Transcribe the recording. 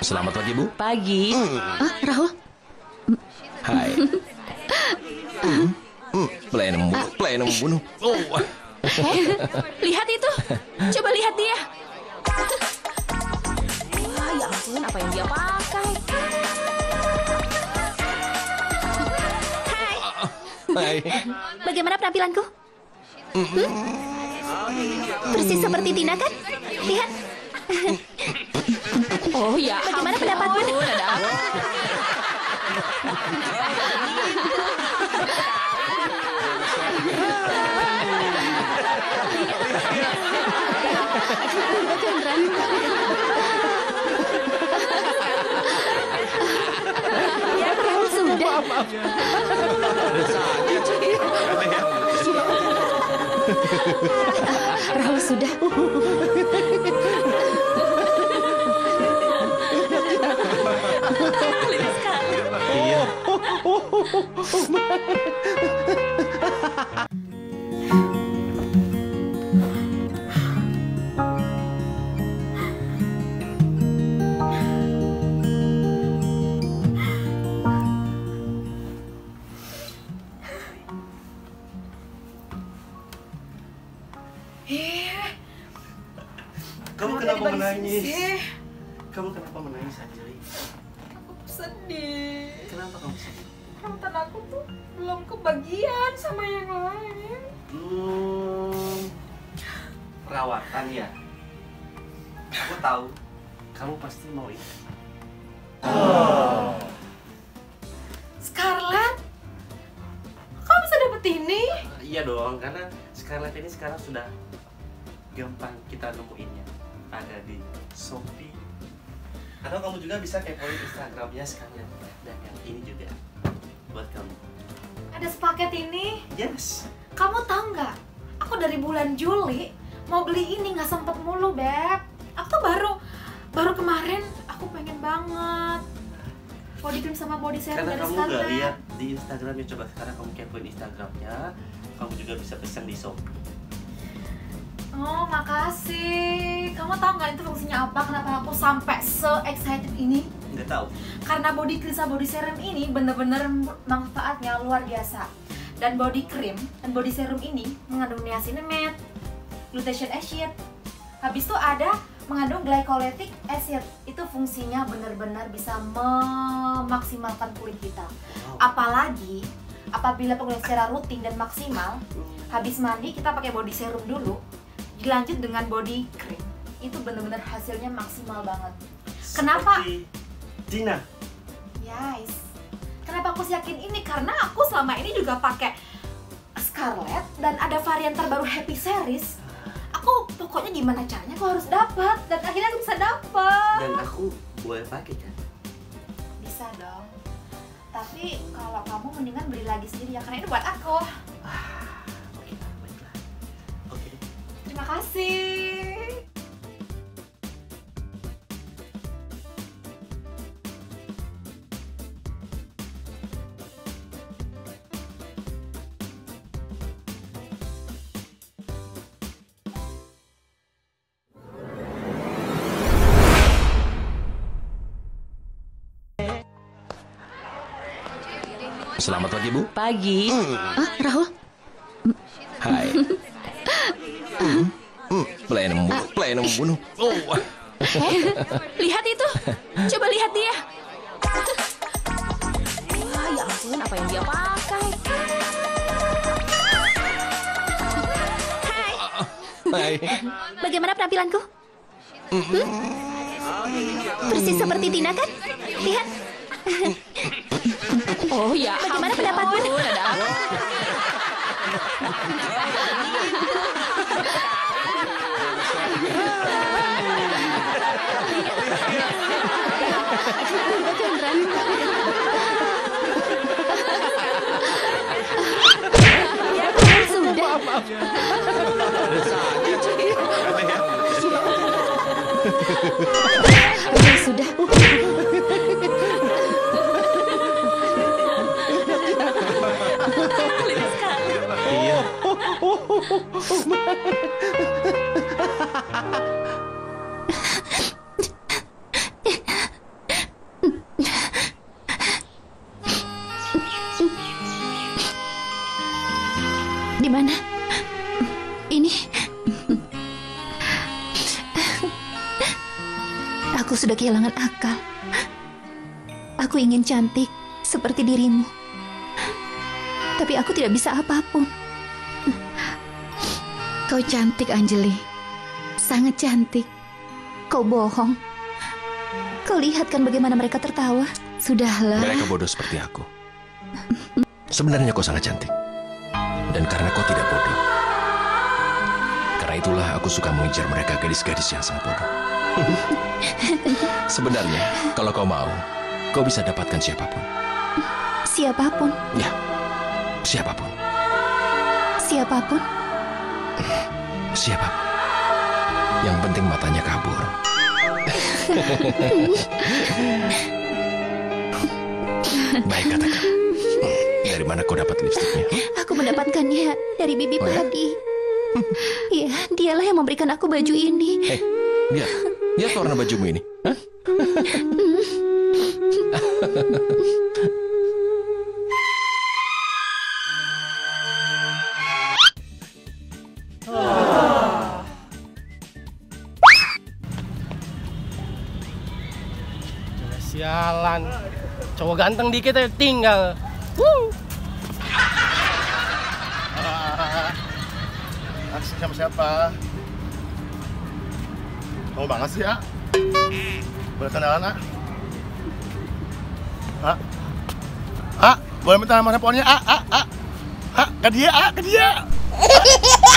Selamat pagi, Bu. Pagi. Rahul? Hai. Pelayan membunuh. Lihat itu. Coba lihat dia. Wah, ya ampun, apa yang dia pakai? Hai. Hai. Bagaimana penampilanku? Persis seperti Tina, kan? Lihat. Oh ya, bagaimana pendapatmu? Ya, sudah. Rahul sudah. Iya. Kamu kenapa menangis? Kamu kenapa menangis, Anjali? Aku sedih. Kenapa kamu sedih? Mantan aku tuh belum kebagian sama yang lain. Perawatan ya? Aku tahu. Kamu pasti mau ini. Scarlett? Kamu bisa dapet ini? Iya dong, karena Scarlett ini sekarang sudah gampang kita nemuinnya. Ada di Shopee. Atau kamu juga bisa kepoin Instagramnya sekalian. Dan yang ini juga buat kamu. Ada sepaket ini? Yes. Kamu tahu nggak? Aku dari bulan Juli mau beli ini nggak sempet mulu, Beb. Aku baru kemarin aku pengen banget body cream sama body serum dari Scarlett. Karena kamu nggak lihat di Instagramnya, coba sekarang kamu kepoin Instagramnya. Kamu juga bisa pesan di Shopee. Oh, makasih. Kamu tahu nggak itu fungsinya apa? Kenapa aku sampai se-excited ini? Nggak tahu. Karena body cream sama body serum ini bener-bener manfaatnya luar biasa. Dan body cream dan body serum ini mengandung niacinamide, glutathione acid. Habis itu ada mengandung glycolic acid. Itu fungsinya bener-bener bisa memaksimalkan kulit kita. Apalagi apabila penggunaan secara rutin dan maksimal, habis mandi kita pakai body serum dulu, dilanjut dengan body cream. Itu bener-bener hasilnya maksimal banget. Kenapa? Dina. Yes. Kenapa aku yakin ini? Karena aku selama ini juga pakai Scarlett dan ada varian terbaru Happy Series. Aku pokoknya gimana caranya aku harus dapat dan akhirnya aku bisa dapat. Dan aku boleh pakai kan? Bisa dong. Tapi kalau kamu mendingan beli lagi sendiri ya, karena ini buat aku. Oke, baiklah. Oke. Terima kasih. Selamat pagi, Bu. Pagi. Rahul? Hai. Pelayan membunuh. Lihat itu. Coba lihat dia. Wah, ya ampun, apa yang dia pakai? Hai. Hai. Bagaimana penampilanku? Persis seperti Tina, kan? Lihat. Oh ya, bagaimana pendapatmu? Ya sudah. Ya sudah. Di mana? Ini. Aku sudah kehilangan akal. Aku ingin cantik seperti dirimu. Tapi aku tidak bisa apapun. Kau cantik, Anjali. Sangat cantik. Kau bohong. Kau lihat kan bagaimana mereka tertawa. Sudahlah. Mereka bodoh seperti aku. Sebenarnya kau sangat cantik. Dan karena kau tidak bodoh. Karena itulah aku suka mengejar mereka, gadis-gadis yang sangat bodoh. Sebenarnya, kalau kau mau, kau bisa dapatkan siapapun. Siapapun? Ya, siapapun. Siapapun? Siapapun. Yang penting matanya kabur. Baik, katakan. Dari mana kau dapat lipstiknya? Aku mendapatkannya dari bibi pagi. Iya, dialah yang memberikan aku baju ini. Hei, lihat warna bajumu ini. Hah? Sialan, cowok ganteng dikit aja tinggal. Aksi sama siapa? Mau banget sih ya? Boleh kenalan, nak? Ah, boleh minta nomor teleponnya? Ke dia, ke dia.